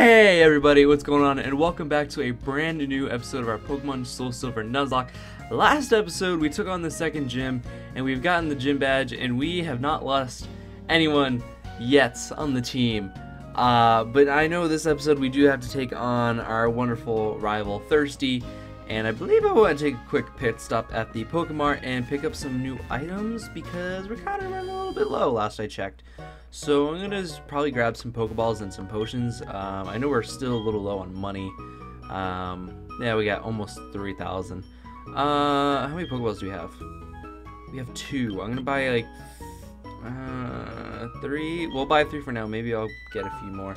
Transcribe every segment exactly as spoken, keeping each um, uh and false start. Hey everybody, what's going on, and welcome back to a brand new episode of our Pokemon Soul Silver Nuzlocke. Last episode we took on the second gym and we've gotten the gym badge and we have not lost anyone yet on the team. Uh, but I know this episode we do have to take on our wonderful rival Thirsty, and I believe I want to take a quick pit stop at the Pokemart and pick up some new items because we're kind of running a little bit low last I checked. So I'm going to probably grab some Pokeballs and some potions. Um, I know we're still a little low on money. Um, yeah, we got almost three thousand. Uh, how many Pokeballs do we have? We have two. I'm going to buy like uh, three. We'll buy three for now. Maybe I'll get a few more.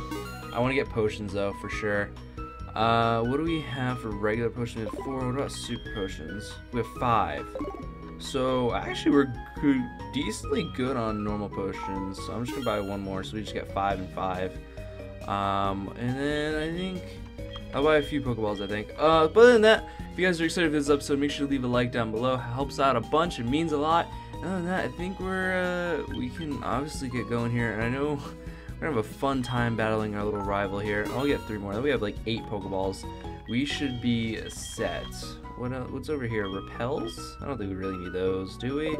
I want to get potions though for sure. Uh, what do we have for regular potions? We have four. What about super potions? We have five. So actually we're good, decently good on normal potions, so I'm just gonna buy one more, so we just got five and five. Um, and then I think I'll buy a few Pokeballs, I think. Uh, but other than that, if you guys are excited for this episode, make sure to leave a like down below. It helps out a bunch, it means a lot. And other than that, I think we're, uh, we can obviously get going here, and I know we're gonna have a fun time battling our little rival here. I'll get three more, then we have like eight Pokeballs. We should be set. What else, what's over here? Repels? I don't think we really need those, do we?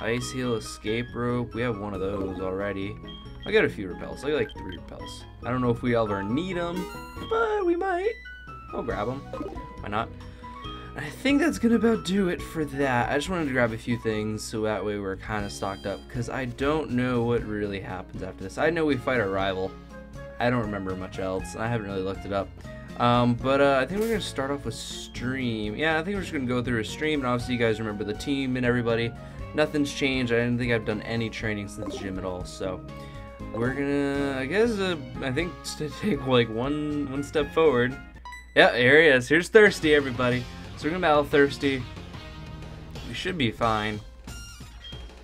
Ice Heal, Escape Rope. We have one of those already. I got a few repels. I got like three repels. I don't know if we ever need them, but we might. I'll grab them. Why not? I think that's gonna about do it for that. I just wanted to grab a few things so that way we're kind of stocked up, because I don't know what really happens after this. I know we fight our rival. I don't remember much else. I haven't really looked it up. Um, but uh, I think we're going to start off with stream. Yeah, I think we're just going to go through a stream, and obviously you guys remember the team and everybody. Nothing's changed. I didn't think I've done any training since gym at all, so we're going to, I guess, uh, I think to take like one one step forward. Yeah, here he is. Here's Thirsty, everybody. So we're going to battle Thirsty. We should be fine.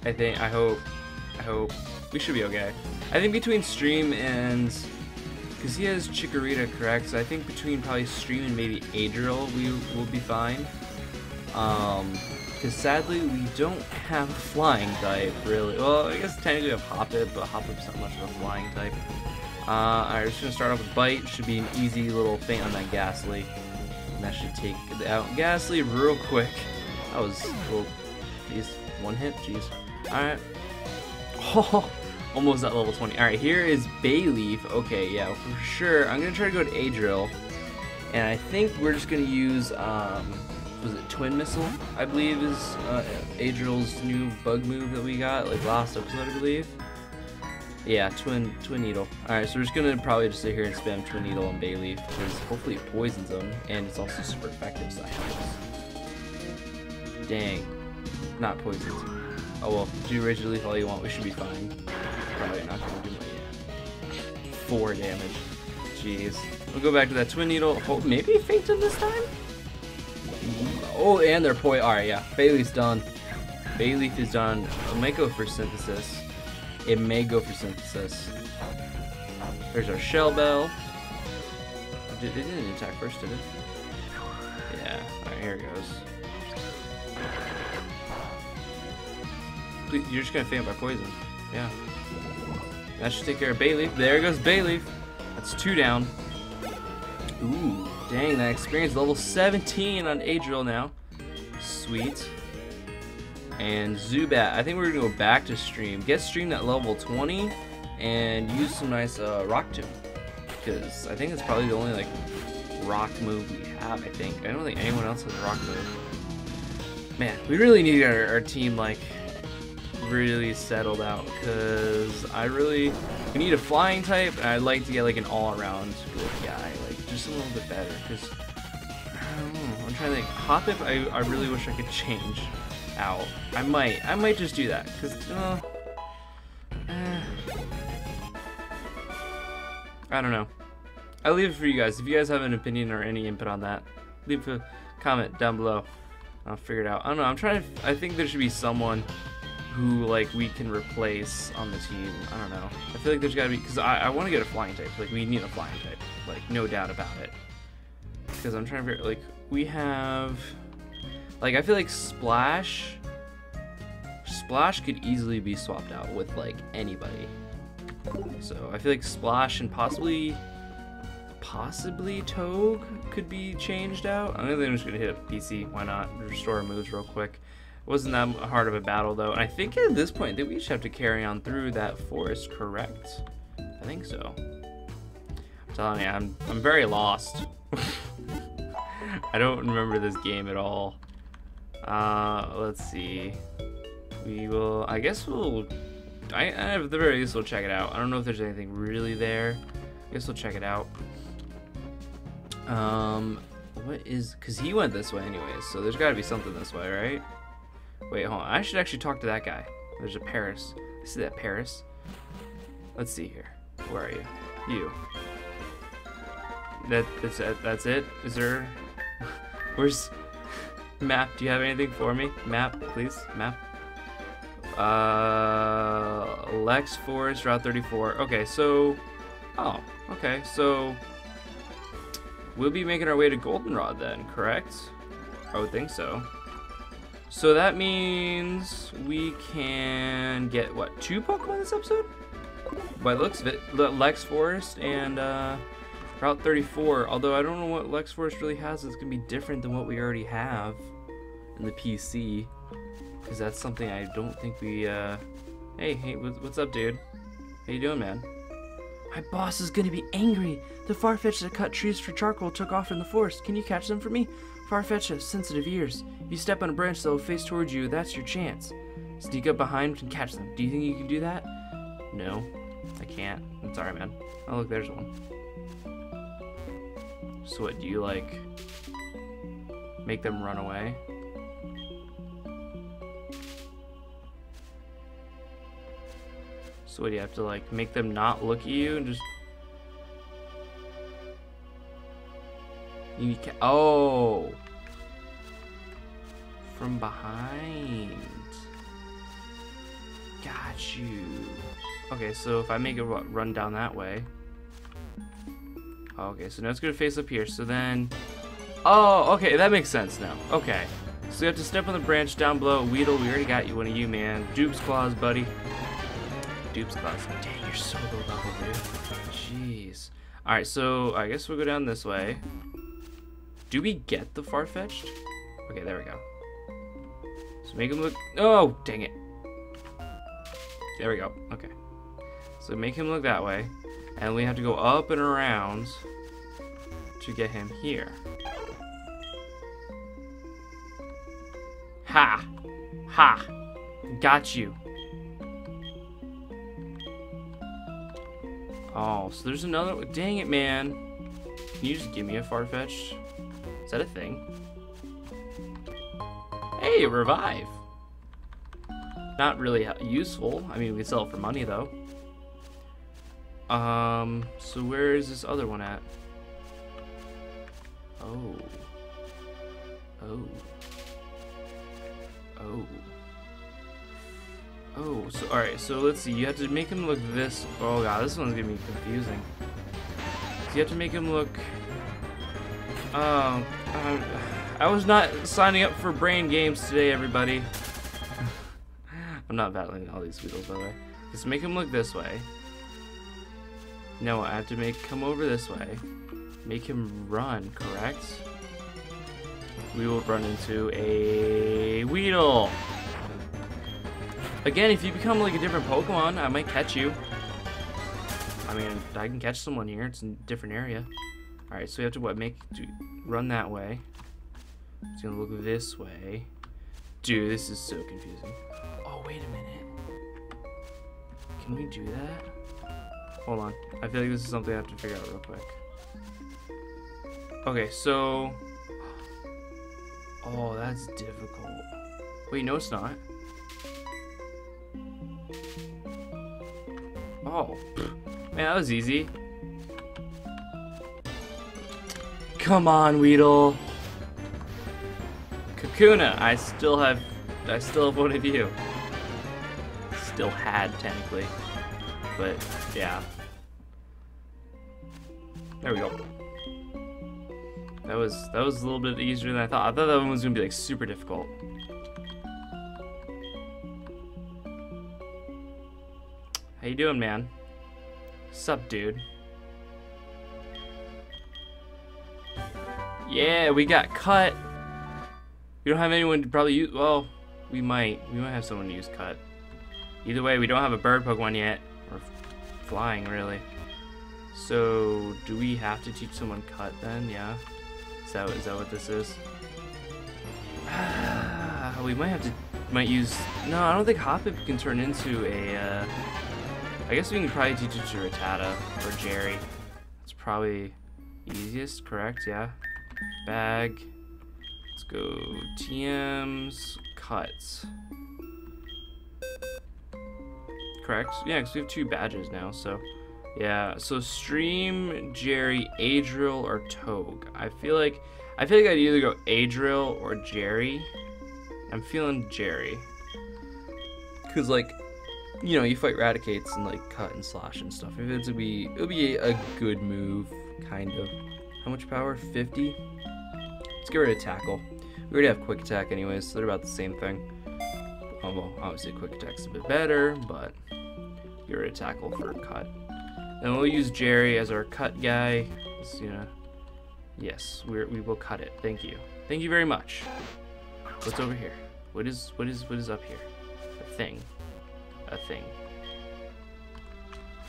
I think, I hope, I hope. We should be okay. I think between stream and... because he has Chikorita, correct? So I think between probably stream and maybe Adriel, we will be fine. Um, because sadly, we don't have a flying type, really. Well, I guess technically we have Hoppip, but Hoppip's not much of a flying type. Uh, alright, we're just gonna start off with Bite. Should be an easy little feint on that Ghastly. And that should take it out. Ghastly real quick. That was cool. Jeez, one hit? Jeez. Alright. Oh! Almost at level twenty. Alright, here is Bayleaf. Okay, yeah, for sure. I'm going to try to go to Adriel. And I think we're just going to use, um, was it Twin Missile? I believe is uh, Adriel's new bug move that we got, like last episode, I believe. Yeah, Twin twin Needle. Alright, so we're just going to probably just sit here and spam Twin Needle and Bayleaf, because hopefully it poisons them, and it's also super effective, so I guess. Dang. Not poisoned. Oh well, do Rage Leaf all you want, we should be fine. Probably not gonna do much. Yeah. Four damage. Jeez. We'll go back to that Twin Needle. Oh, maybe faint him this time? Oh, and they're poi. Alright, yeah. Bayleaf's done. Bayleaf is done. It might go for Synthesis. It may go for Synthesis. There's our Shell Bell. It didn't attack first, did it? Yeah. Alright, here it goes. Please, you're just gonna faint by poison. Yeah. That should take care of Bayleaf. There goes Bayleaf. That's two down. Ooh, dang, that experience. Level seventeen on Adriel now. Sweet. And Zubat. I think we're going to go back to stream. Get streamed at level twenty and use some nice uh, rock to him. Because I think it's probably the only like rock move we have, I think. I don't think anyone else has a rock move. Man, we really need our, our team like... really settled out, because I really we need a flying type, and I'd like to get like an all-around good guy, like just a little bit better, because I don't know, I'm trying to think. Hoppip, I, I really wish I could change out. I might I might just do that, because uh, eh, I don't know. I leave it for you guys. If you guys have an opinion or any input on that, leave a comment down below. I'll figure it out. I don't know, I'm trying to, I think there should be someone who like we can replace on the team. I don't know. I feel like there's gotta be, because I, I want to get a flying type. Like we need a flying type. Like no doubt about it. Because I'm trying to figure, like we have, like I feel like Splash, Splash could easily be swapped out with like anybody. So I feel like Splash and possibly possibly Tog could be changed out. I think I'm just gonna hit up P C. Why not? Restore moves real quick. It wasn't that hard of a battle though. And I think at this point that we just have to carry on through that forest, correct? I think so. I'm telling you, I'm I'm very lost. I don't remember this game at all. Uh, let's see. We will. I guess we'll. I, I have the very least we'll check it out. I don't know if there's anything really there. I guess we'll check it out. Um, what is? Cause he went this way anyways, so there's got to be something this way, right? Wait, hold on. I should actually talk to that guy. There's a Paris. I see that Paris. Let's see here. Where are you? You. That that's it. That's it. Is there? Where's? Map, do you have anything for me? Map, please. Map. Uh, Lex Forest, Route thirty-four. Okay, so... Oh, okay, so... We'll be making our way to Goldenrod then, correct? I would think so. So that means we can get, what, two Pokemon this episode? By the looks of it, Lex Forest and uh, Route thirty-four. Although I don't know what Lex Forest really has. It's going to be different than what we already have in the P C. Because that's something I don't think we... Uh... Hey, hey, what's up, dude? How you doing, man? My boss is going to be angry. The Farfetch'd that cut trees for charcoal took off in the forest. Can you catch them for me? Farfetch'd have sensitive ears. If you step on a branch, they'll face towards you. That's your chance. Sneak up behind and catch them. Do you think you can do that? No, I can't. I'm sorry, man. Oh, look, there's one. So what, do you, like, make them run away? So what, do you have to, like, make them not look at you and just... You ca oh! From behind. Got you. Okay, so if I make it run down that way... Okay, so now it's gonna face up here, so then... Oh, okay, that makes sense now. Okay. So you have to step on the branch down below. Weedle, we already got you, one of you, man. Dupes Claws, buddy. Dupes Claws. Dang, you're so low level, dude. Jeez. Alright, so I guess we'll go down this way. Do we get the Farfetch'd? Okay, there we go. So make him look... Oh, dang it. There we go. Okay. So make him look that way. And we have to go up and around to get him here. Ha! Ha! Got you. Oh, so there's another... Dang it, man. Can you just give me a Farfetch'd? Is that a thing? Hey, revive. Not really useful. I mean, we can sell it for money, though. Um, so where is this other one at? Oh. Oh. Oh. Oh, so, alright, so let's see. You have to make him look this... Oh, God, this one's gonna be confusing. So you have to make him look... Um, uh, I was not signing up for brain games today, everybody. I'm not battling all these Weedles, by the way. Let's make him look this way. No, I have to make come over this way. Make him run, correct? We will run into a Weedle. Again, if you become like a different Pokemon, I might catch you. I mean, I can catch someone here. It's a different area. All right, so we have to what? Make do, run that way. It's gonna look this way. Dude, this is so confusing. Oh, wait a minute. Can we do that? Hold on. I feel like this is something I have to figure out real quick. Okay, so... Oh, that's difficult. Wait, no, it's not. Oh. Man, that was easy. Come on, Weedle. Kakuna, I still have... I still have one of you. Still had, technically. But, yeah. There we go. That was that was a little bit easier than I thought. I thought that one was gonna be like super difficult. How you doing, man? Sup, dude? Yeah, we got cut. We don't have anyone to probably use. Well, we might. We might have someone to use cut. Either way, we don't have a bird Pokemon yet. Or flying, really. So, do we have to teach someone cut then? Yeah. Is that, is that what this is? We might have to. Might use. No, I don't think Hoppip can turn into a. Uh, I guess we can probably teach it to Rattata or Jerry. That's probably easiest, correct? Yeah. Bag. Let's go. T Ms. Cuts. Correct? Yeah, because we have two badges now, so. Yeah, so Stream, Jerry, Adriel, or Tog. I feel like. I feel like I'd either go Adriel or Jerry. I'm feeling Jerry. Because, like, you know, you fight Raticates and, like, cut and slash and stuff. If it's it'll be, it'll be a good move, kind of. How much power? fifty? Let's get rid of Tackle. We already have Quick Attack anyways, so they're about the same thing. Oh, well, obviously Quick Attack's a bit better, but get rid of Tackle for cut. And we'll use Jerry as our cut guy. Just, you know, yes, we're, we will cut it. Thank you. Thank you very much. What's over here? What is, what is, what is up here? A thing. A thing.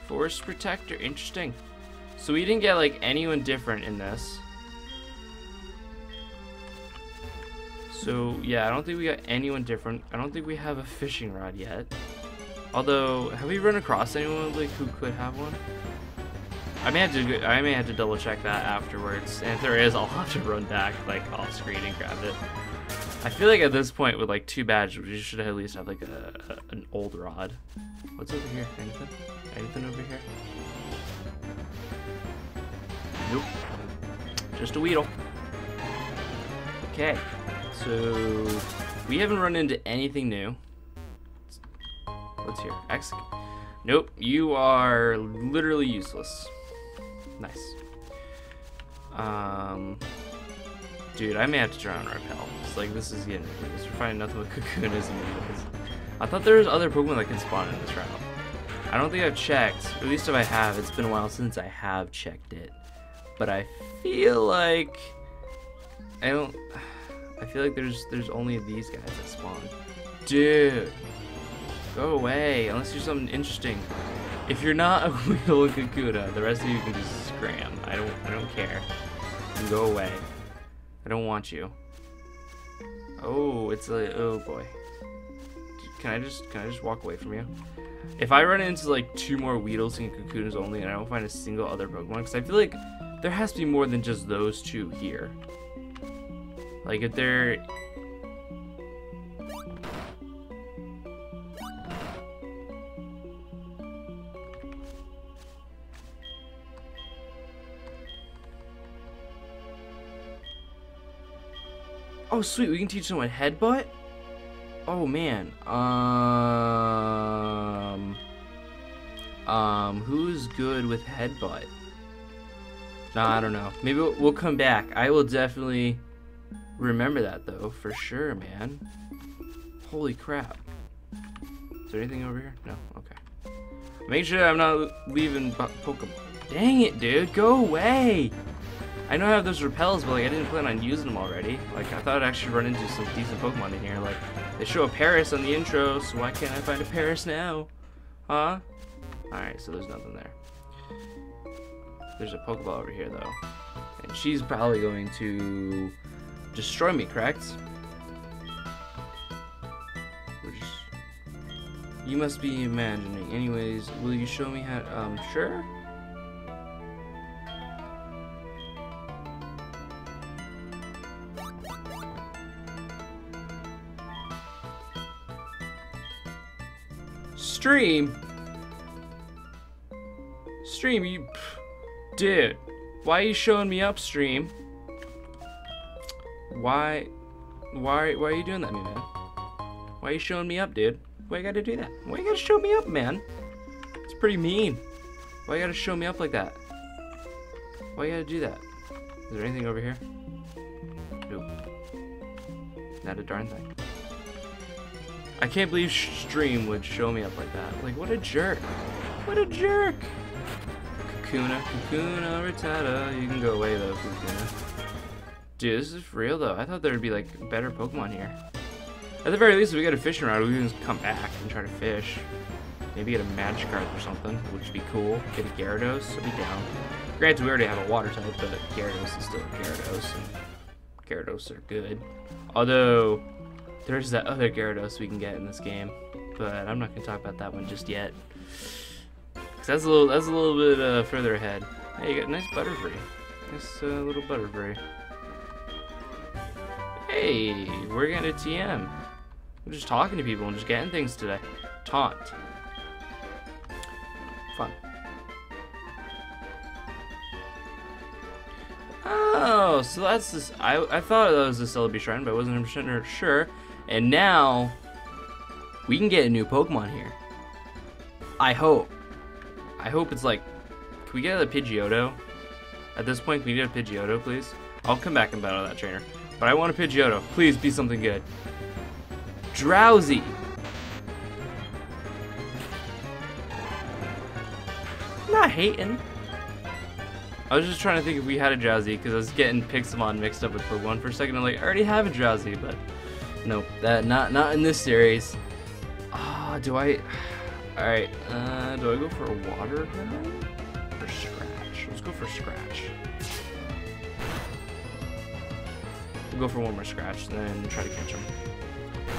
Forest Protector, interesting. So we didn't get, like, anyone different in this. So, yeah, I don't think we got anyone different. I don't think we have a fishing rod yet. Although, have we run across anyone, like, who could have one? I may have to, I may have to double check that afterwards. And if there is, I'll have to run back, like, off screen and grab it. I feel like at this point, with like two badges, we should at least have like a, a, an old rod. What's over here? Anything? Anything over here? Nope. Just a Weedle. Okay. So, we haven't run into anything new. What's here? X? Nope. You are literally useless. Nice. Um... Dude, I may have to try on Repel. It's like, this is getting ridiculous. We're finding nothing but Kakunas and Weedles. I thought there was other Pokemon that can spawn in this route. I don't think I've checked. At least if I have, it's been a while since I have checked it. But I feel like... I don't... I feel like there's there's only these guys that spawn. Dude! Go away, unless you're something interesting. If you're not a Weedle and Kakuna, the rest of you can just scram. I don't, I don't care. And go away. I don't want you. Oh, it's like, oh boy. Can I just, can I just walk away from you? If I run into like two more Weedles and Kakunas only, and I don't find a single other Pokemon, because I feel like there has to be more than just those two here. Like if they're... Oh sweet, we can teach someone Headbutt? Oh man. Um Um who's good with Headbutt? Nah, I don't know. Maybe we'll, we'll come back. I will definitely remember that though, for sure, man. Holy crap. Is there anything over here? No, okay. Make sure I'm not leaving Pokemon. Dang it, dude, go away! I know I have those repels, but like I didn't plan on using them already. Like I thought I'd actually run into some decent Pokemon in here. Like they show a Paris on the intro, so why can't I find a Paris now? Huh? Alright, so there's nothing there. There's a Pokeball over here though. And she's probably going to destroy me, correct? Which you must be imagining. Anyways, will you show me how um sure? Stream, stream, you, pff, dude. Why are you showing me up, stream? Why, why, why are you doing that, man? Why are you showing me up, dude? Why you gotta do that? Why you gotta show me up, man? It's pretty mean. Why you gotta show me up like that? Why you gotta do that? Is there anything over here? Nope. Not a darn thing. I can't believe Stream would show me up like that. Like, what a jerk. What a jerk. Kakuna, Kakuna, Rattata. You can go away, though, Kakuna. Dude, this is real though. I thought there would be like better Pokemon here. At the very least, if we get a fishing rod, we can just come back and try to fish. Maybe get a Magikarp or something, which would be cool. Get a Gyarados, I'll be down. Granted, we already have a water type, but Gyarados is still Gyarados. Gyarados are good. Although, there's that other Gyarados we can get in this game, but I'm not going to talk about that one just yet. Because that's a little, that's a little bit uh, further ahead. Hey, you got a nice Butterfree. Nice uh, little Butterfree. Hey, we're getting a T M. I'm just talking to people and just getting things today. Taunt. Fun. Oh, so that's this. I, I thought that was the Celebi Shrine, but I wasn't one hundred percent sure. And now, we can get a new Pokemon here. I hope. I hope it's like, can we get a Pidgeotto? At this point, can we get a Pidgeotto, please? I'll come back and battle that trainer. But I want a Pidgeotto. Please be something good. Drowsy. I'm not hating. I was just trying to think if we had a Drowsy because I was getting Pixelmon mixed up with Pokemon for a second. I'm like, I already have a Drowsy, but nope, that not not in this series. Ah, oh, do I? All right, uh, do I go for a water or scratch? Let's go for scratch. We'll go for one more scratch, then try to catch him.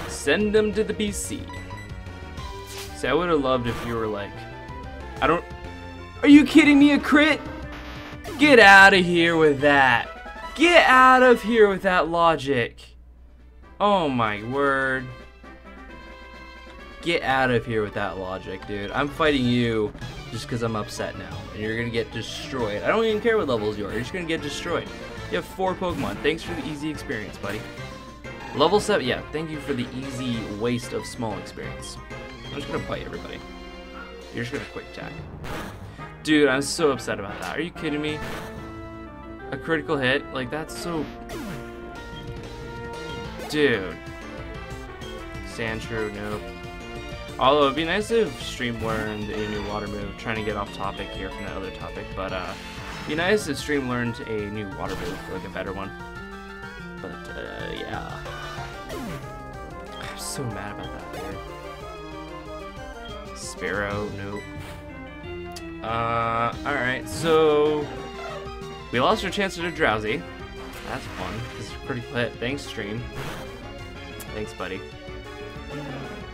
Send them to the B C. See, I would have loved if you were like, I don't. Are you kidding me? A crit? Get out of here with that. Get out of here with that logic. Oh my word. Get out of here with that logic, dude. I'm fighting you just because I'm upset now, and you're gonna get destroyed. I don't even care what levels you are. You're just gonna get destroyed. You have four Pokemon. Thanks for the easy experience, buddy. Level seven, yeah, thank you for the easy waste of small experience. I'm just gonna bite everybody. You're just gonna quick attack. Dude, I'm so upset about that. Are you kidding me? A critical hit? Like, that's so... Dude. Sandshrew, nope. Although, it'd be nice if Stream learned a new water move. I'm trying to get off topic here from that other topic, but, uh... be nice if Stream learned a new water move, like a better one. But, uh, yeah. I'm so mad about that, dude. Sparrow, nope. Uh, alright, so... we lost our chance to do Drowsy. That's fun. This is pretty lit. Thanks, Stream. Thanks, buddy.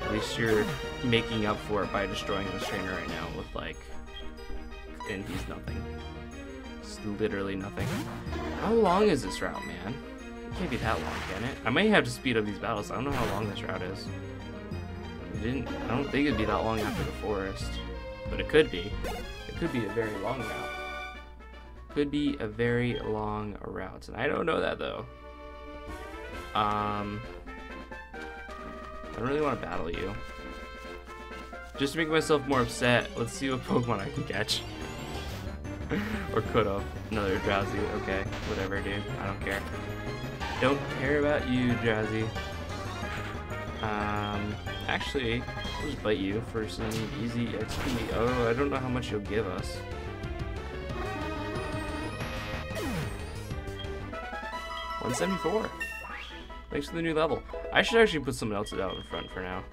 At least you're making up for it by destroying this trainer right now with, like... and he's nothing. Literally nothing. How long is this route, man? It can't be that long, can it? I may have to speed up these battles. I don't know how long this route is. It didn't. I don't think it'd be that long after the forest, but it could be. It could be a very long route. Could be a very long route, and I don't know that though. Um, I don't really want to battle you. Just to make myself more upset, let's see what Pokemon I can catch. Or could have. Another Drowsy. Okay, whatever, dude. I don't care. Don't care about you, Drowsy. Um, actually, I'll just bite you for some easy X P. Oh, I don't know how much you'll give us. one seventy-four. Thanks for the new level. I should actually put someone else out in front for now.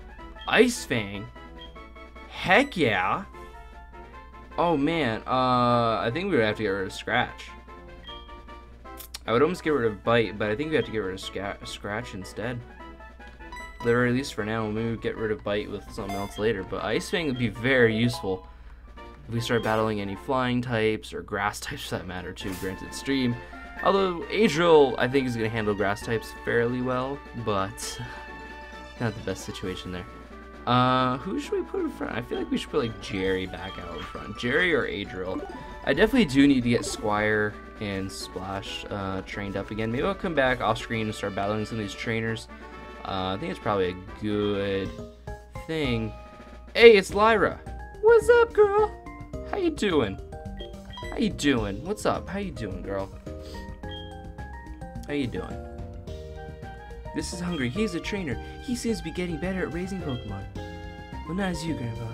Ice Fang? Heck yeah! Oh man, uh, I think we would have to get rid of Scratch. I would almost get rid of Bite, but I think we have to get rid of Scratch instead. Or at least for now, maybe we'll get rid of Bite with something else later, but Ice Fang would be very useful if we start battling any flying types or grass types that matter too, granted Stream. Although Adriel, I think, is going to handle grass types fairly well, but not the best situation there. Uh, who should we put in front? I feel like we should put, like, Jerry back out in front. Jerry or Adriel. I definitely do need to get Squire and Splash, uh, trained up again. Maybe I'll come back off-screen and start battling some of these trainers. Uh, I think it's probably a good thing. Hey, it's Lyra! What's up, girl? How you doing? How you doing? What's up? How you doing, girl? How you doing? This is Hungry. He's a trainer. He seems to be getting better at raising Pokemon. Well, not as you, Grandpa.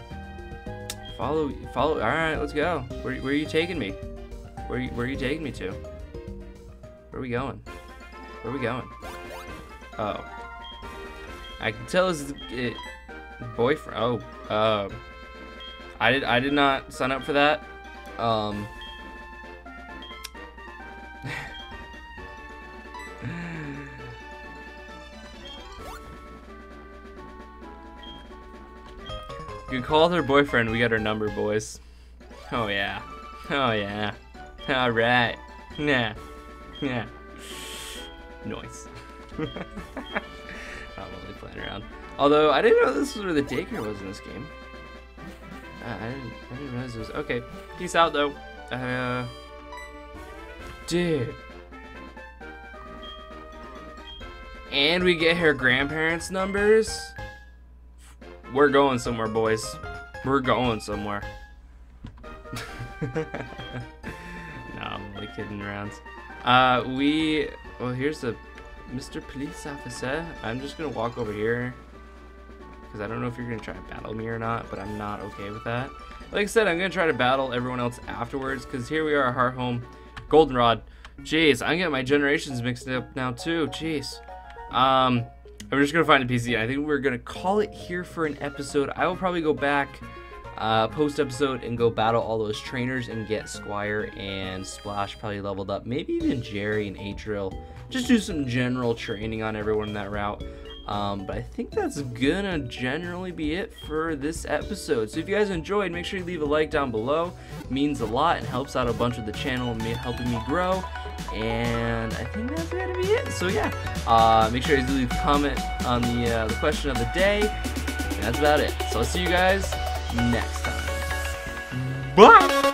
Follow, follow. All right, let's go. Where, where are you taking me? Where, where are you taking me to? Where are we going? Where are we going? Oh. I can tell his it, boyfriend. Oh, uh, I did. I did not sign up for that. Um. You call her boyfriend. We got her number, boys. Oh yeah. Oh yeah. All right. Nah. Yeah. Noise. I'm only playing around. Although I didn't know this was where the daycare was in this game. Uh, I didn't. I didn't realize it was. Okay. Peace out though. Uh. Dude. And we get her grandparents' numbers. We're going somewhere, boys. We're going somewhere. No, I'm only kidding around. Uh, we... Well, here's the Mister Police Officer. I'm just going to walk over here. Because I don't know if you're going to try to battle me or not, but I'm not okay with that. Like I said, I'm going to try to battle everyone else afterwards, because here we are at our home. Goldenrod. Jeez, I'm getting my generations mixed up now, too. Jeez. Um... I'm just gonna find a P C. I think we're gonna call it here for an episode. I will probably go back uh, post episode and go battle all those trainers and get Squire and Splash probably leveled up. Maybe even Jerry and Adriel. Just do some general training on everyone in that route. Um, but I think that's gonna generally be it for this episode. So if you guys enjoyed, make sure you leave a like down below. It means a lot and helps out a bunch of the channel, helping me grow. And I think that's gonna be it. So yeah, uh, make sure you leave a comment on the, uh, the question of the day. And that's about it. So I'll see you guys next time. Bye!